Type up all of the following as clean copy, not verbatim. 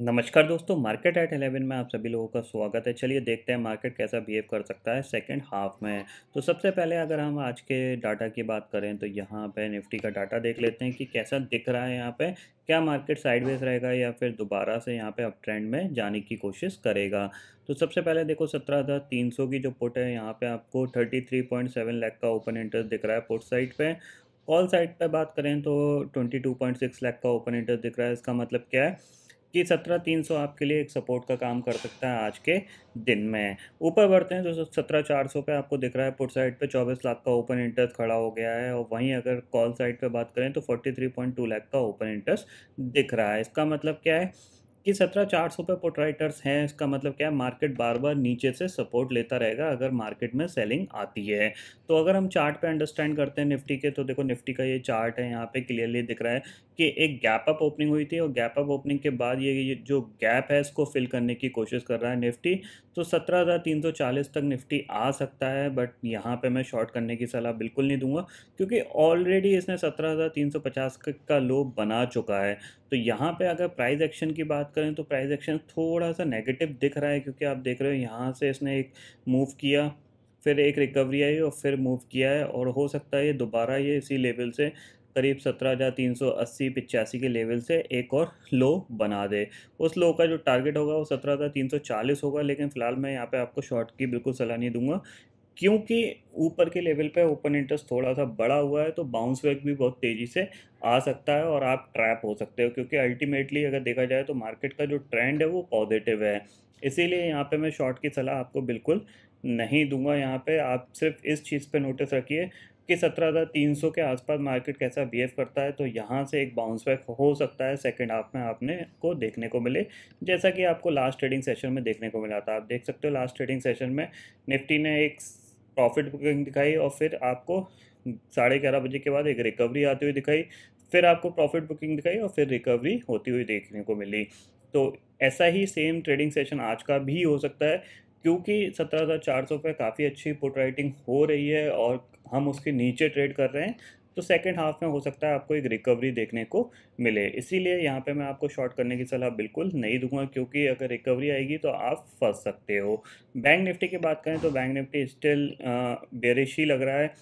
नमस्कार दोस्तों, market at 11 में आप सभी लोगों का स्वागत है। चलिए देखते हैं मार्केट कैसा बिहेव कर सकता है सेकंड हाफ में। तो सबसे पहले अगर हम आज के डाटा की बात करें तो यहाँ पे निफ्टी का डाटा देख लेते हैं कि कैसा दिख रहा है। यहाँ पे क्या मार्केट साइडवेज रहेगा या फिर दोबारा से यहाँ पे अप ट्रेंड में जाने की कोशिश करेगा। तो सबसे पहले देखो 17,300 की जो पुट है यहाँ पे आपको 33.7 लाख का ओपन इंटरेस्ट दिख रहा है पुट साइड पे। कॉल साइड पर बात करें तो 22.6 लाख का ओपन इंटरेस्ट दिख रहा है। इसका मतलब क्या है कि 17,300 आपके लिए एक सपोर्ट का काम कर सकता है आज के दिन में। ऊपर बढ़ते हैं तो 17,400 पे आपको दिख रहा है पुट साइड पे 24 लाख का ओपन इंटरेस्ट खड़ा हो गया है, और वहीं अगर कॉल साइड पे बात करें तो 43.2 लाख का ओपन इंटरेस्ट दिख रहा है। इसका मतलब क्या है कि 17,400 पे पुट राइटर्स हैं। इसका मतलब क्या है, मार्केट बार बार नीचे से सपोर्ट लेता रहेगा अगर मार्केट में सेलिंग आती है। तो अगर हम चार्ट पे अंडरस्टैंड करते हैं निफ्टी के, तो देखो निफ्टी का ये चार्ट है, यहाँ पे क्लियरली दिख रहा है कि एक गैप अप ओपनिंग हुई थी और गैप अप ओपनिंग के बाद ये जो गैप है इसको फिल करने की कोशिश कर रहा है निफ्टी। तो 17,340 तक निफ्टी आ सकता है, बट यहाँ पे मैं शॉर्ट करने की सलाह बिल्कुल नहीं दूंगा क्योंकि ऑलरेडी इसने 17,350 का लो बना चुका है। तो यहाँ पे अगर प्राइस एक्शन की बात करें तो प्राइस एक्शन थोड़ा सा नेगेटिव दिख रहा है, क्योंकि आप देख रहे हो यहाँ से इसने एक मूव किया, फिर एक रिकवरी आई और फिर मूव किया है, और हो सकता है ये दोबारा ये इसी लेवल से करीब 17,380-85 के लेवल से एक और लो बना दे। उस लो का जो टारगेट होगा वो 17,340 होगा, लेकिन फ़िलहाल मैं यहाँ पे आपको शॉर्ट की बिल्कुल सलाह नहीं दूंगा क्योंकि ऊपर के लेवल पे ओपन इंटरेस्ट थोड़ा सा बड़ा हुआ है, तो बाउंस बैक भी बहुत तेज़ी से आ सकता है और आप ट्रैप हो सकते हो, क्योंकि अल्टीमेटली अगर देखा जाए तो मार्केट का जो ट्रेंड है वो पॉजिटिव है। इसीलिए यहाँ पे मैं शॉर्ट की सलाह आपको बिल्कुल नहीं दूंगा। यहाँ पे आप सिर्फ इस चीज़ पे नोटिस रखिए कि 17,300 के आसपास मार्केट कैसा बिहेव करता है, तो यहाँ से एक बाउंस बैक हो सकता है सेकंड हाफ में आपने को देखने को मिले, जैसा कि आपको लास्ट ट्रेडिंग सेशन में देखने को मिला था। आप देख सकते हो लास्ट ट्रेडिंग सेशन में निफ्टी ने एक प्रॉफिट बुकिंग दिखाई और फिर आपको 11:30 बजे के बाद एक रिकवरी आती हुई दिखाई, फिर आपको प्रॉफिट बुकिंग दिखाई और फिर रिकवरी होती हुई देखने को मिली। तो ऐसा ही सेम ट्रेडिंग सेशन आज का भी हो सकता है, क्योंकि 17,400 पे काफ़ी अच्छी पुट राइटिंग हो रही है और हम उसके नीचे ट्रेड कर रहे हैं, तो सेकंड हाफ में हो सकता है आपको एक रिकवरी देखने को मिले। इसीलिए यहाँ पे मैं आपको शॉर्ट करने की सलाह बिल्कुल नहीं दूंगा, क्योंकि अगर रिकवरी आएगी तो आप फंस सकते हो। बैंक निफ्टी की बात करें तो बैंक निफ्टी स्टिल बेरिश ही लग रहा है।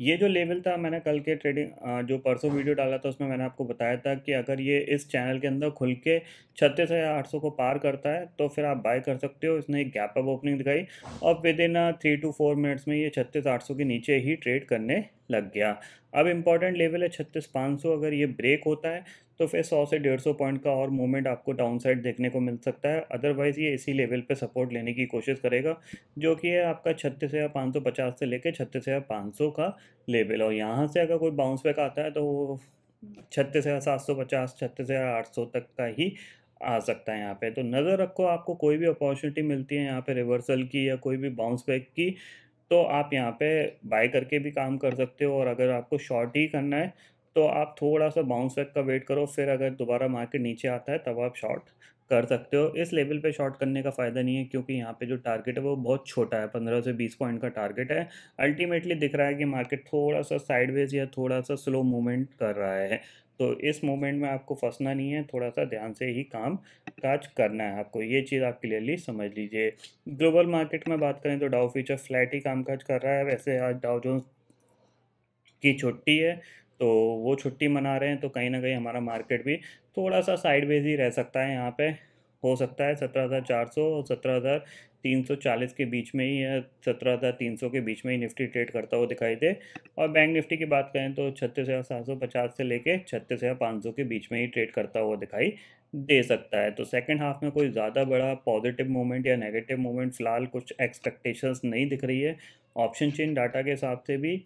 ये जो लेवल था, मैंने कल के ट्रेडिंग जो परसों वीडियो डाला था उसमें मैंने आपको बताया था कि अगर ये इस चैनल के अंदर खुल के 36,800 को पार करता है तो फिर आप बाय कर सकते हो। इसने एक गैप अप ओपनिंग दिखाई और विद इन 3 to 4 मिनट्स में ये 36,800 के नीचे ही ट्रेड करने लग गया। अब इम्पॉर्टेंट लेवल है 36,500, अगर ये ब्रेक होता है तो फिर 100 से 150 पॉइंट का और मूवमेंट आपको डाउनसाइड देखने को मिल सकता है। अदरवाइज़ ये इसी लेवल पे सपोर्ट लेने की कोशिश करेगा, जो कि है आपका 36,550 से लेके 36,500 का लेवल, और यहाँ से अगर कोई बाउंस बैक आता है तो वो 36,750 36,800 तक का ही आ सकता है। यहाँ पे तो नज़र रखो, आपको कोई भी अपॉर्चुनिटी मिलती है यहाँ पर रिवर्सल की या कोई भी बाउंस बैक की, तो आप यहाँ पे बाय करके भी काम कर सकते हो। और अगर आपको शॉर्ट ही करना है तो आप थोड़ा सा बाउंस बैक का वेट करो, फिर अगर दोबारा मार्केट नीचे आता है तब आप शॉर्ट कर सकते हो। इस लेवल पे शॉर्ट करने का फ़ायदा नहीं है, क्योंकि यहाँ पे जो टारगेट है वो बहुत छोटा है, 15 से 20 पॉइंट का टारगेट है। अल्टीमेटली दिख रहा है कि मार्केट थोड़ा सा साइडवेज या थोड़ा सा स्लो मूवमेंट कर रहा है, तो इस मूवमेंट में आपको फंसना नहीं है, थोड़ा सा ध्यान से ही काम काज करना है आपको। ये चीज़ आप क्लियरली समझ लीजिए। ग्लोबल मार्केट में बात करें तो डाउ फ्यूचर फ्लैट ही काम काज कर रहा है। वैसे आज डाउ जोन्स की छुट्टी है तो वो छुट्टी मना रहे हैं, तो कहीं ना कहीं हमारा मार्केट भी थोड़ा सा साइडवेज ही रह सकता है। यहाँ पे हो सकता है 17,400 और 17,340 के बीच में ही या 17,300 के बीच में ही निफ्टी ट्रेड करता हुआ दिखाई दे। और बैंक निफ्टी की बात करें तो 36,750 से लेके 36,500 के बीच में ही ट्रेड करता हुआ दिखाई दे सकता है। तो सेकंड हाफ में कोई ज़्यादा बड़ा पॉजिटिव मोमेंट या नेगेटिव मोमेंट फ़िलहाल कुछ एक्सपेक्टेशंस नहीं दिख रही है, ऑप्शन चेन डाटा के हिसाब से भी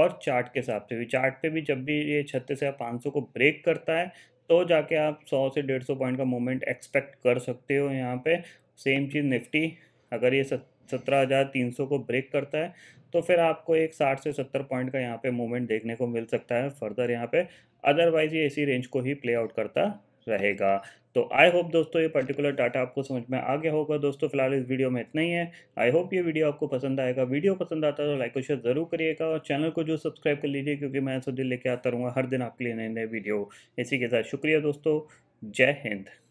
और चार्ट के हिसाब से भी। चार्ट पे भी जब भी ये 36,500 को ब्रेक करता है तो जाके आप 100 से 150 पॉइंट का मूवमेंट एक्सपेक्ट कर सकते हो। यहाँ पे सेम चीज़ निफ्टी, अगर ये 17,300 को ब्रेक करता है तो फिर आपको एक 60 से 70 पॉइंट का यहाँ पे मूवमेंट देखने को मिल सकता है फर्दर यहाँ पे। अदरवाइज़ ये इसी रेंज को ही प्ले आउट करता रहेगा। तो आई होप दोस्तों ये पर्टिकुलर डाटा आपको समझ में आ गया होगा। दोस्तों फिलहाल इस वीडियो में इतना ही है। आई होप ये वीडियो आपको पसंद आएगा। वीडियो पसंद आता है तो लाइक और शेयर जरूर करिएगा, और चैनल को जो सब्सक्राइब कर लीजिए, क्योंकि मैं ऐसा दिल लेके आता रहूँगा हर दिन आपके लिए नए नए वीडियो। इसी के साथ शुक्रिया दोस्तों, जय हिंद।